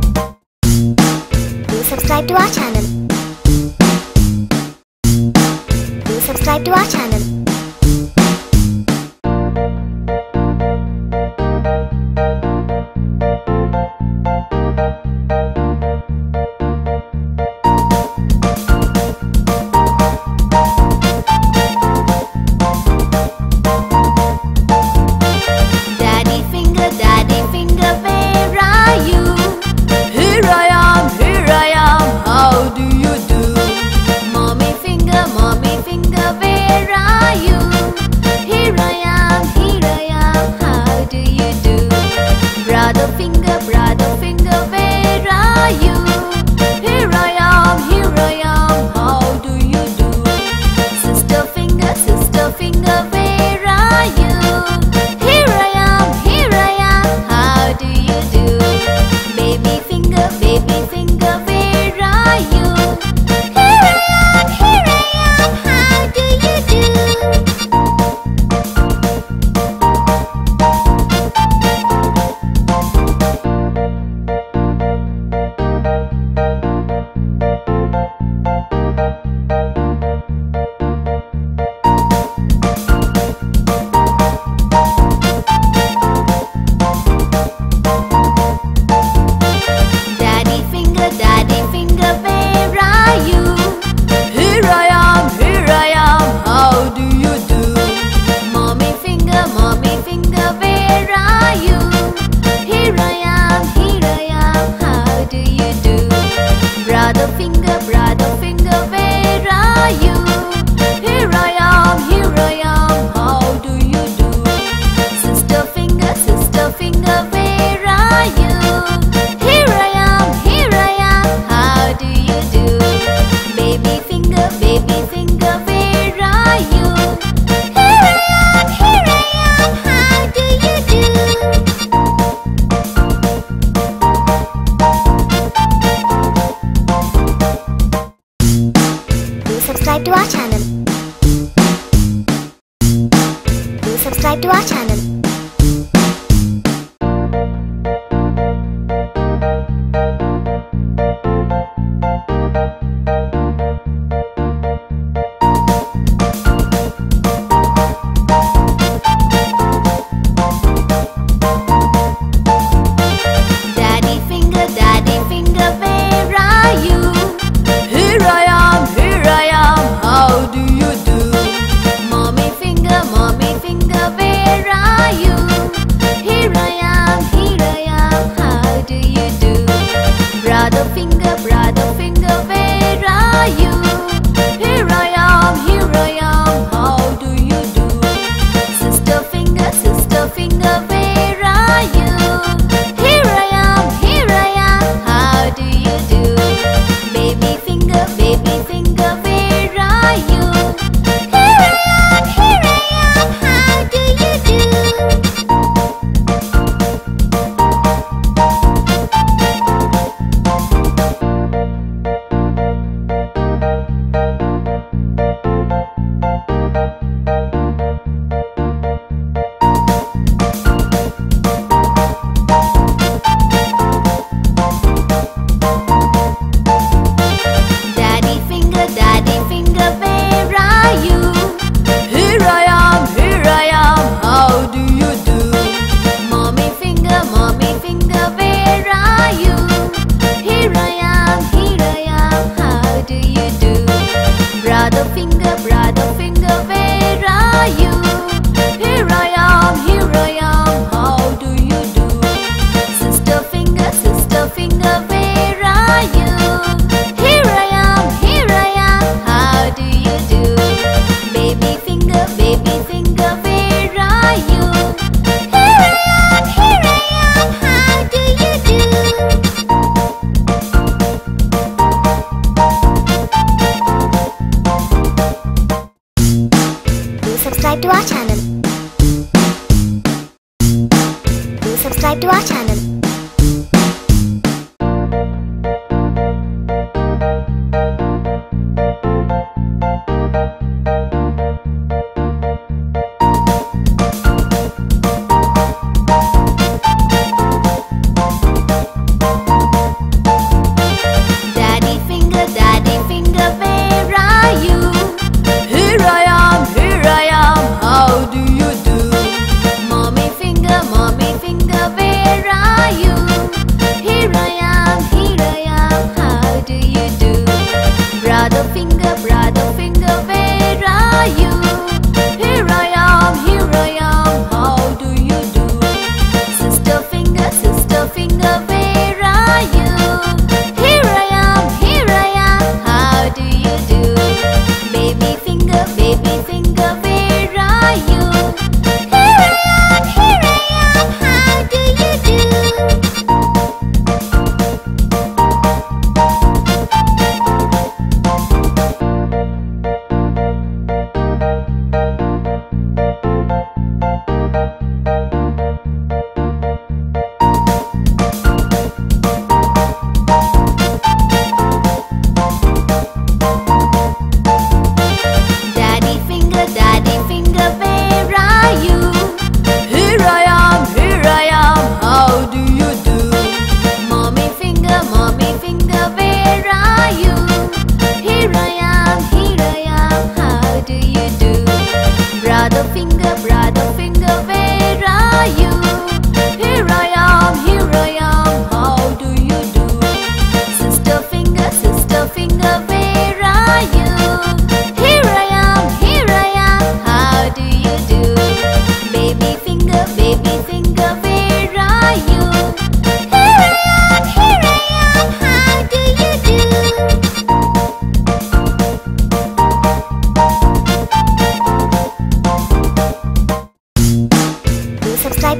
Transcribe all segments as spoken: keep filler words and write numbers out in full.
Subscribe to our channel. Do subscribe to our channel. Subscribe to our channel. Do subscribe to our channel. Daddy finger, daddy finger, where are you? Here I am. Subscribe to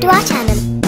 our channel.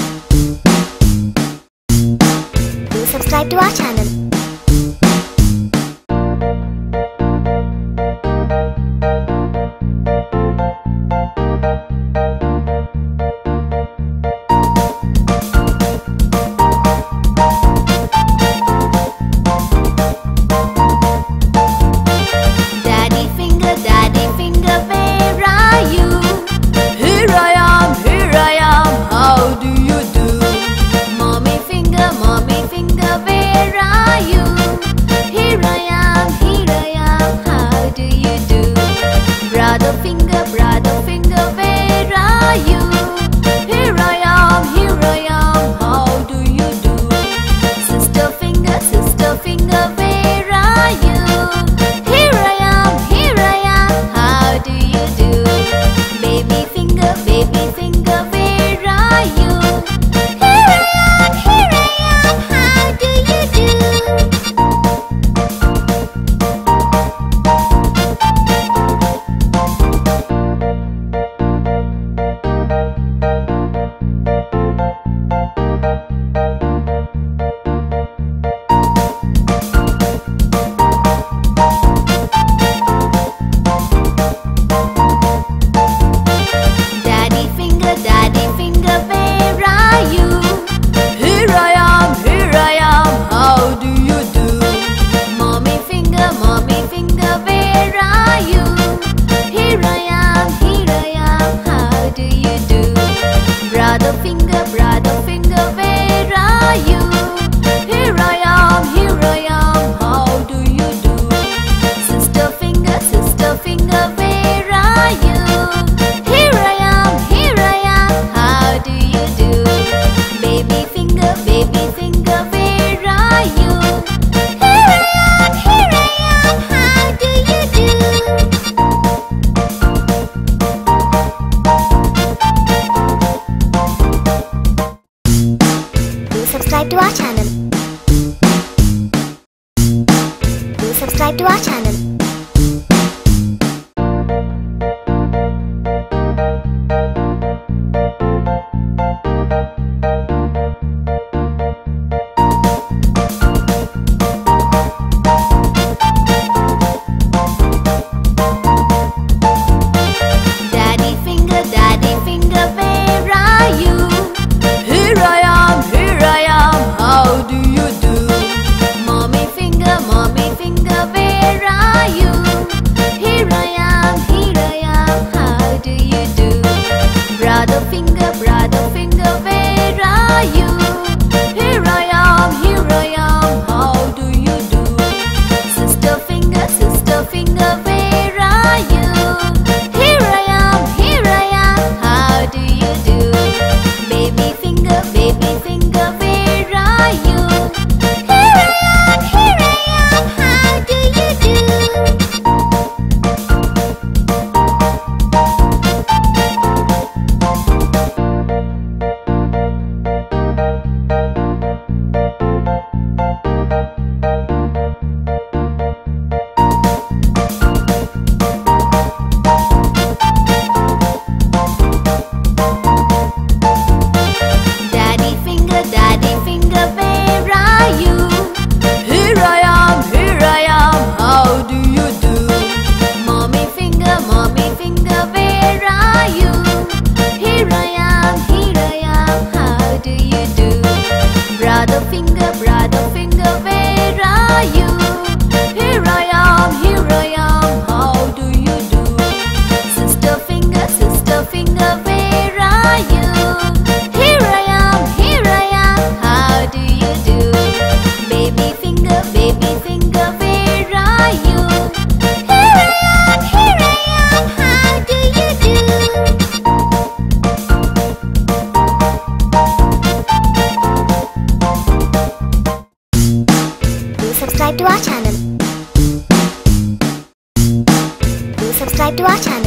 subscribe to our channel. Subscribe to our channel. Do subscribe to our channel.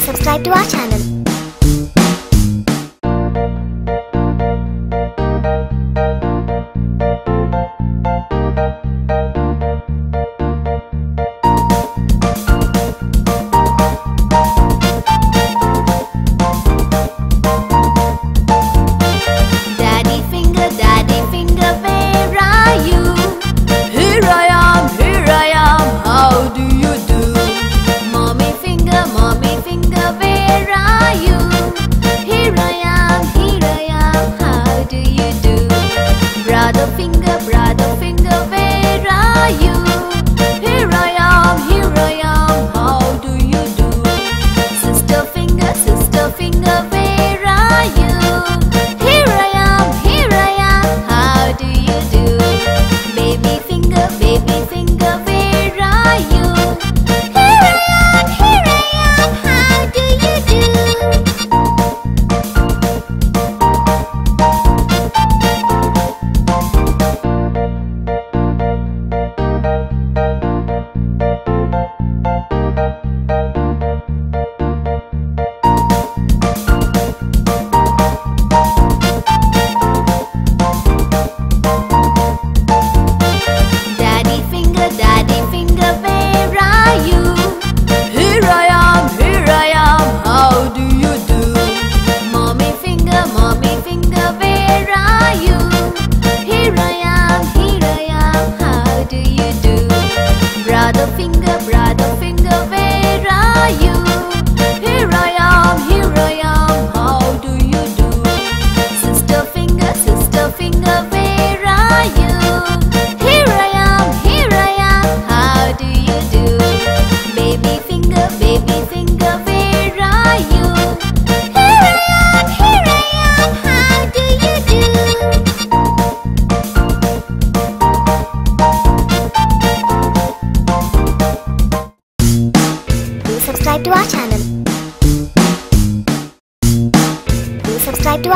Subscribe to our channel. Do subscribe to our channel. Daddy finger, daddy finger, where are you? Here I am. to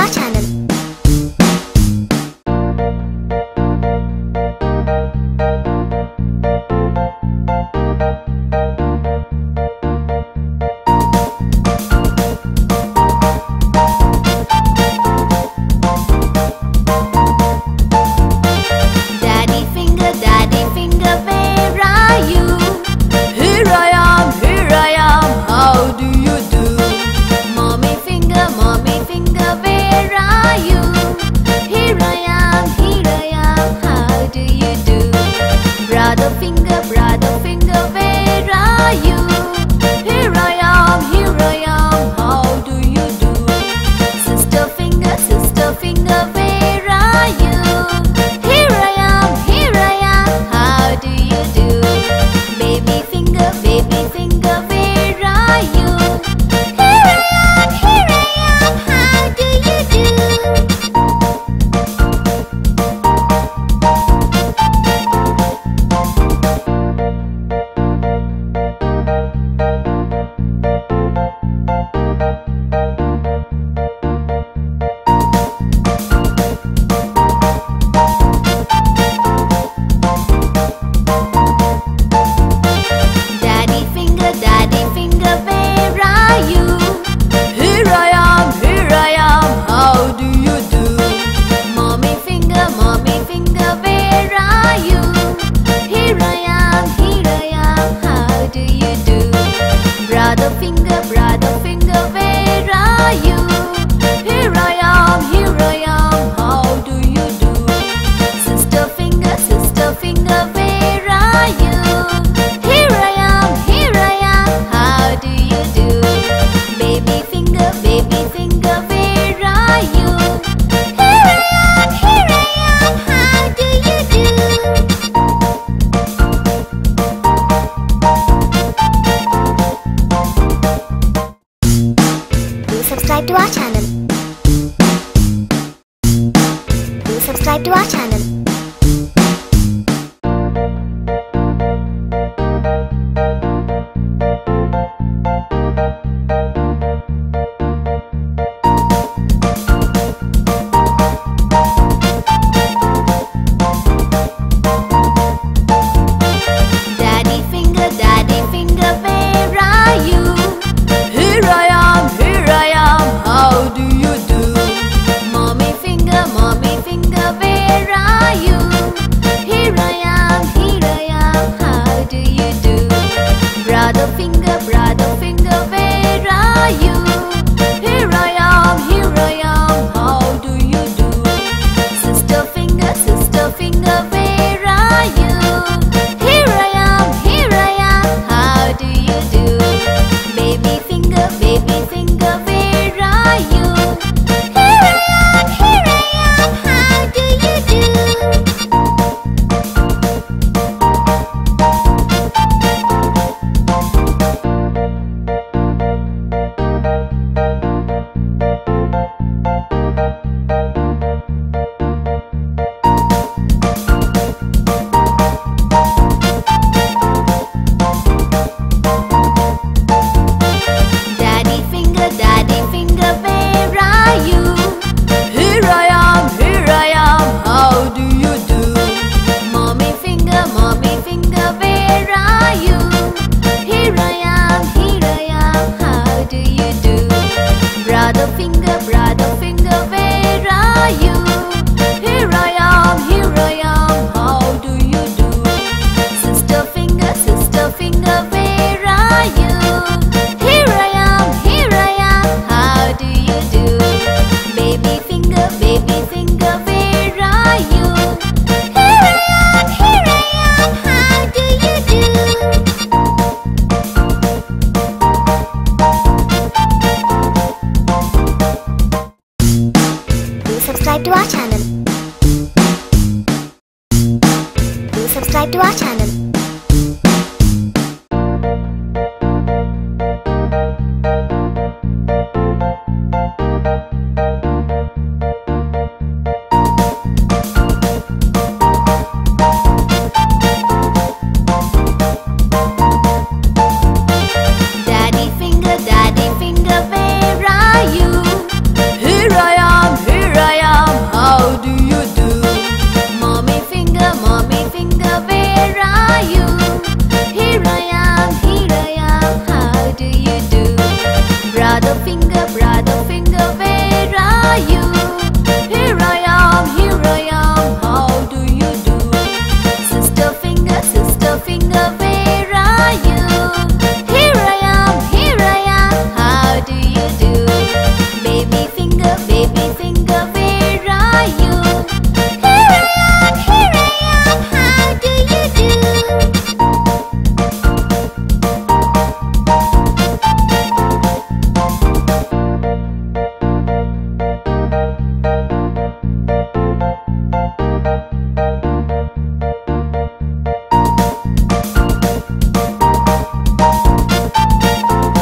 our channel. finger, where are you? Here I am, here I am, how do you do? Baby finger, baby finger, where are you? Here I am, here I am, how do you do? Do subscribe to our channel. Do subscribe to our channel.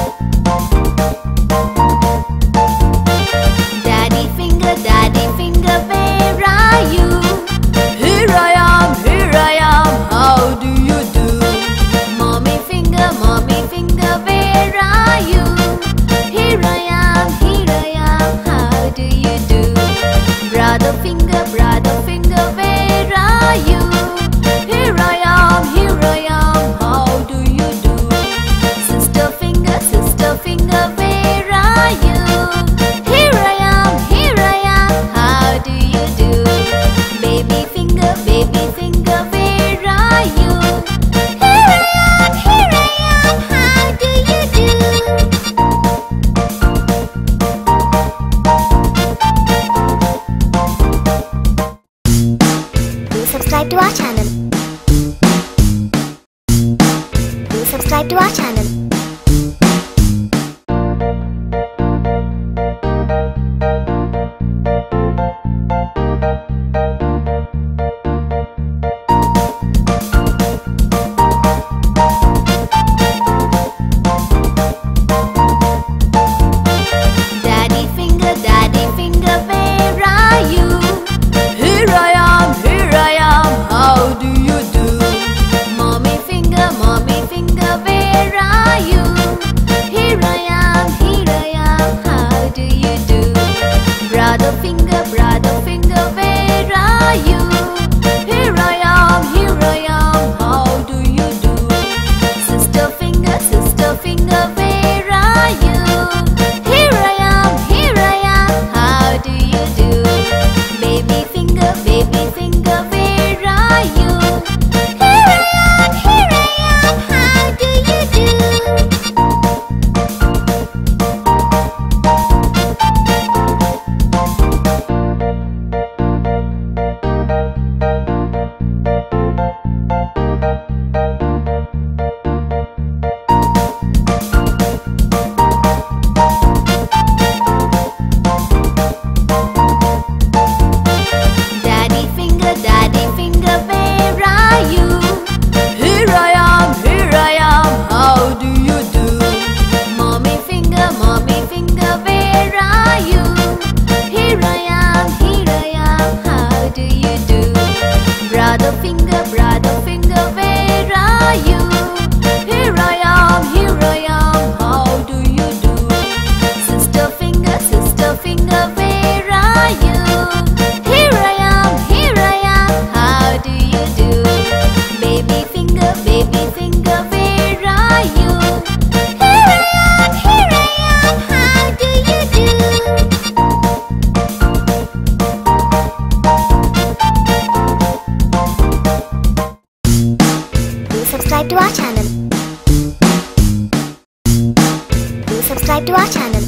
To our channel. Do subscribe to our channel. Daddy finger, daddy finger, where are you? Here I am, here I am. How do you do? Mommy finger, mommy finger, where are you? Here I am, here I am, how do you do? Brother finger, brother finger, where are you? Here I am, here I am, how do you do? Sister finger, sister finger, where are you? Here I am, here I am, how do you do? Baby finger, baby finger, where are you? You. Here I am, here I am, how do you do? Daddy finger, daddy finger, where are you? Here I am, here I am, how do you do? Mommy finger, mommy finger, where are you? Here I am, here I am, how do you do? Brother finger, brother finger, where are you? Here I am, here I am, how do you do? Sister finger, sister finger, where are you? Here I am, here I am, how do you do? Baby finger, baby finger, where are you? Here I am, here I am, how do you do? Do subscribe to our channel. subscribe to our channel.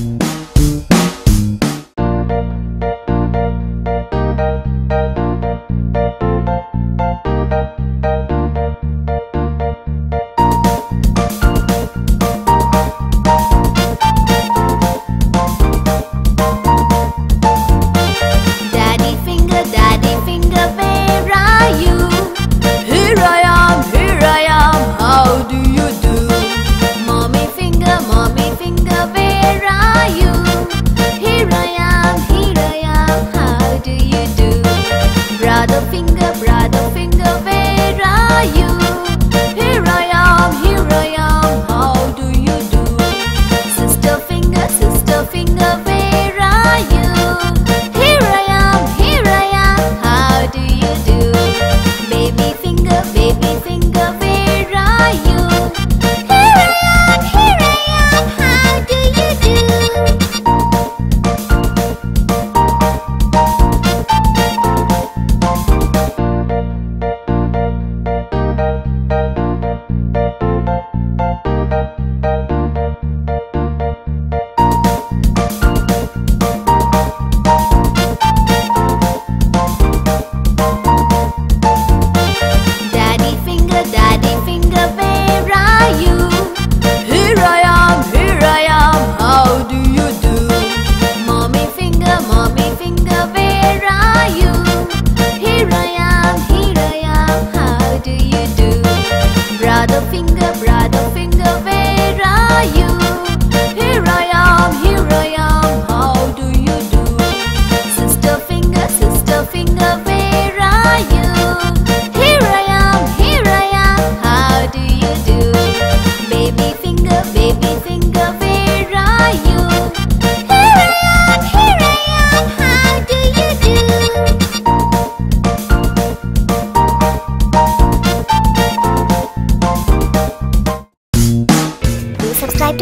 Subscribe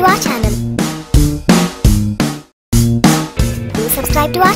to our channel. Do subscribe to our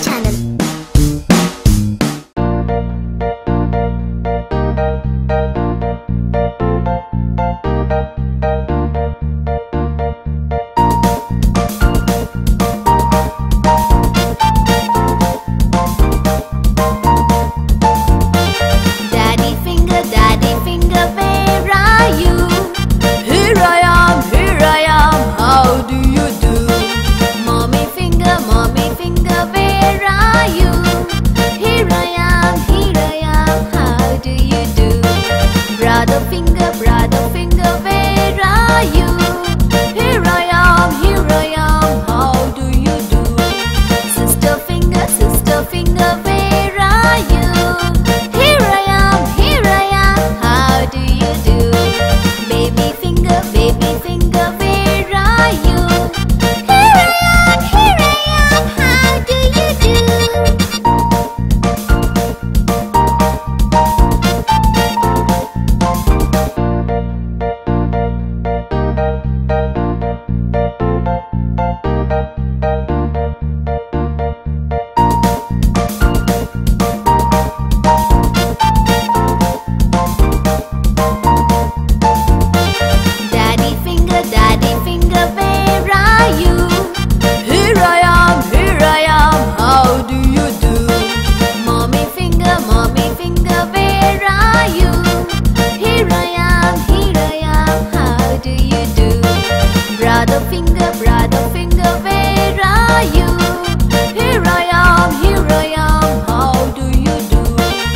channel.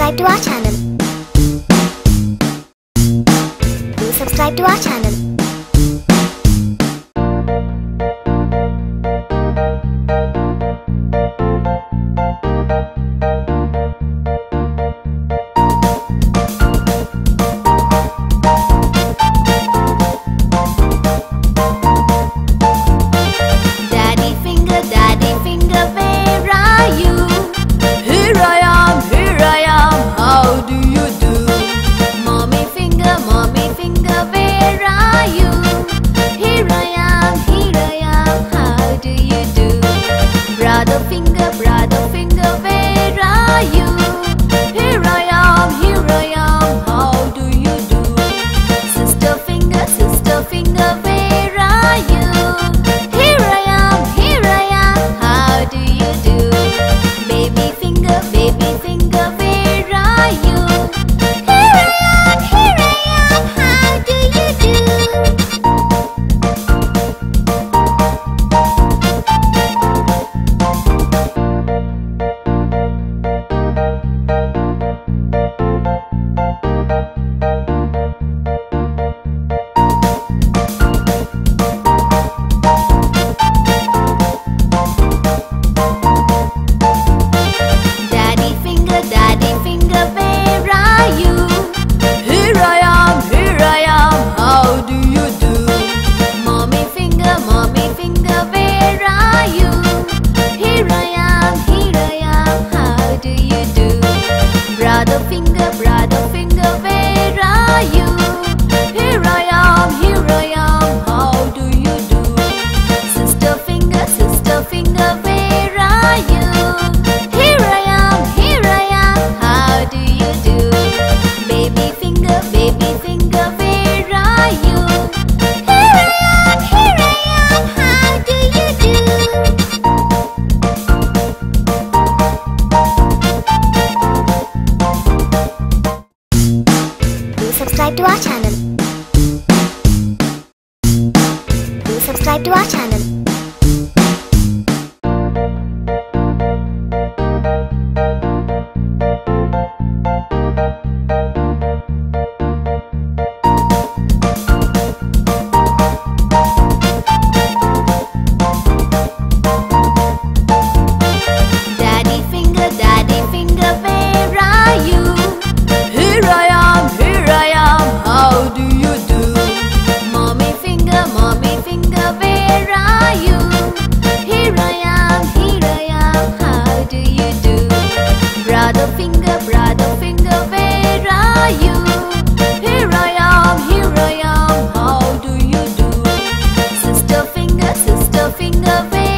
To our channel. Do subscribe to our channel. Daddy finger, daddy finger, where are you? Here I am. Where are you?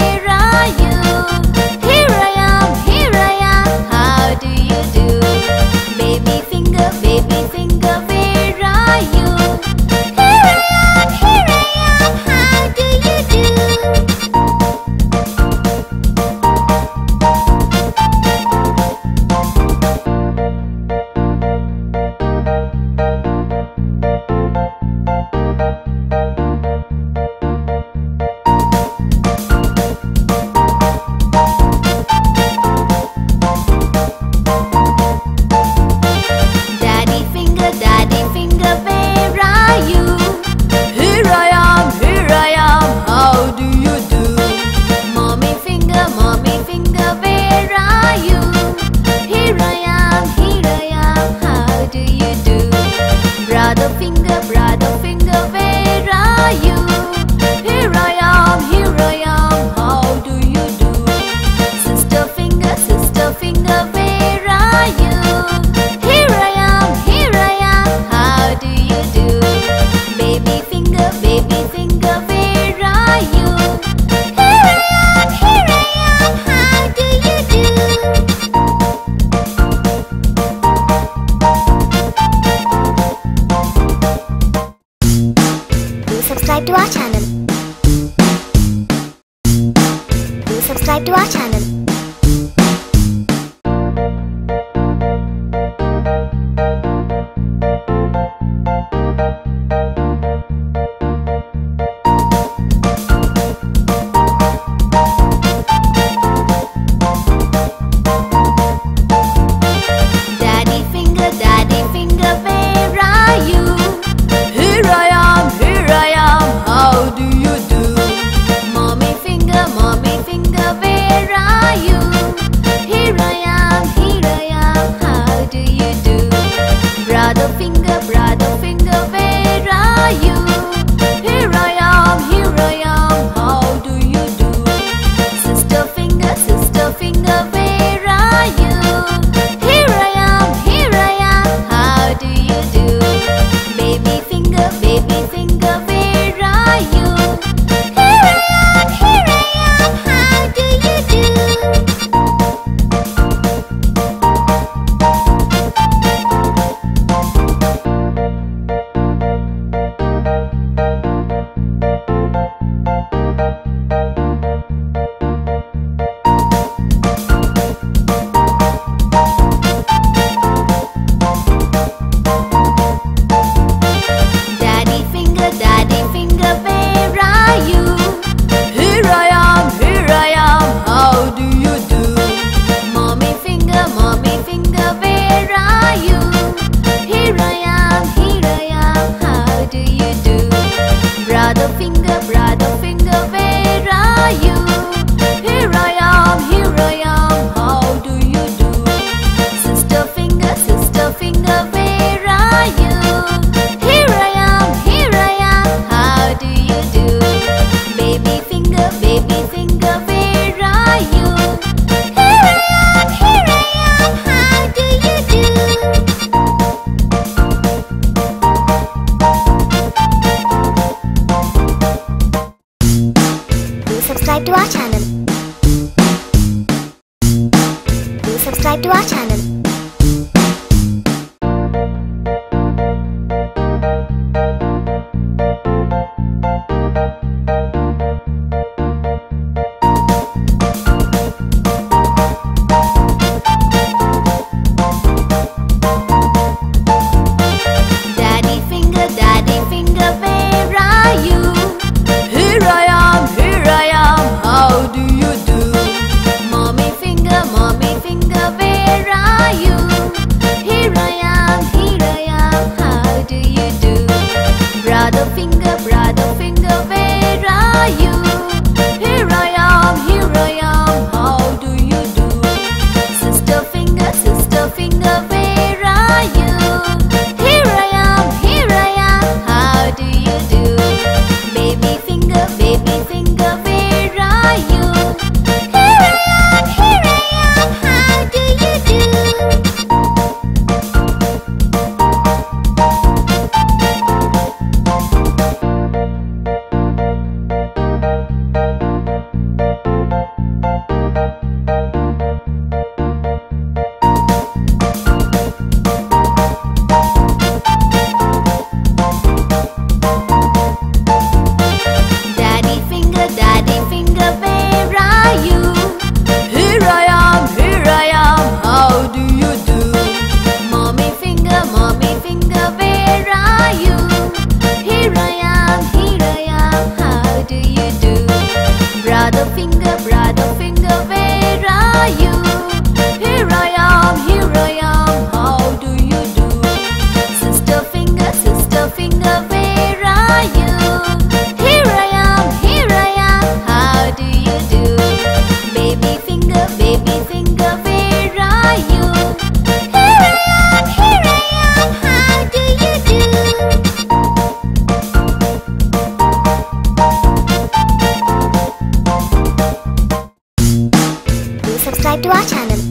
Subscribe to our channel.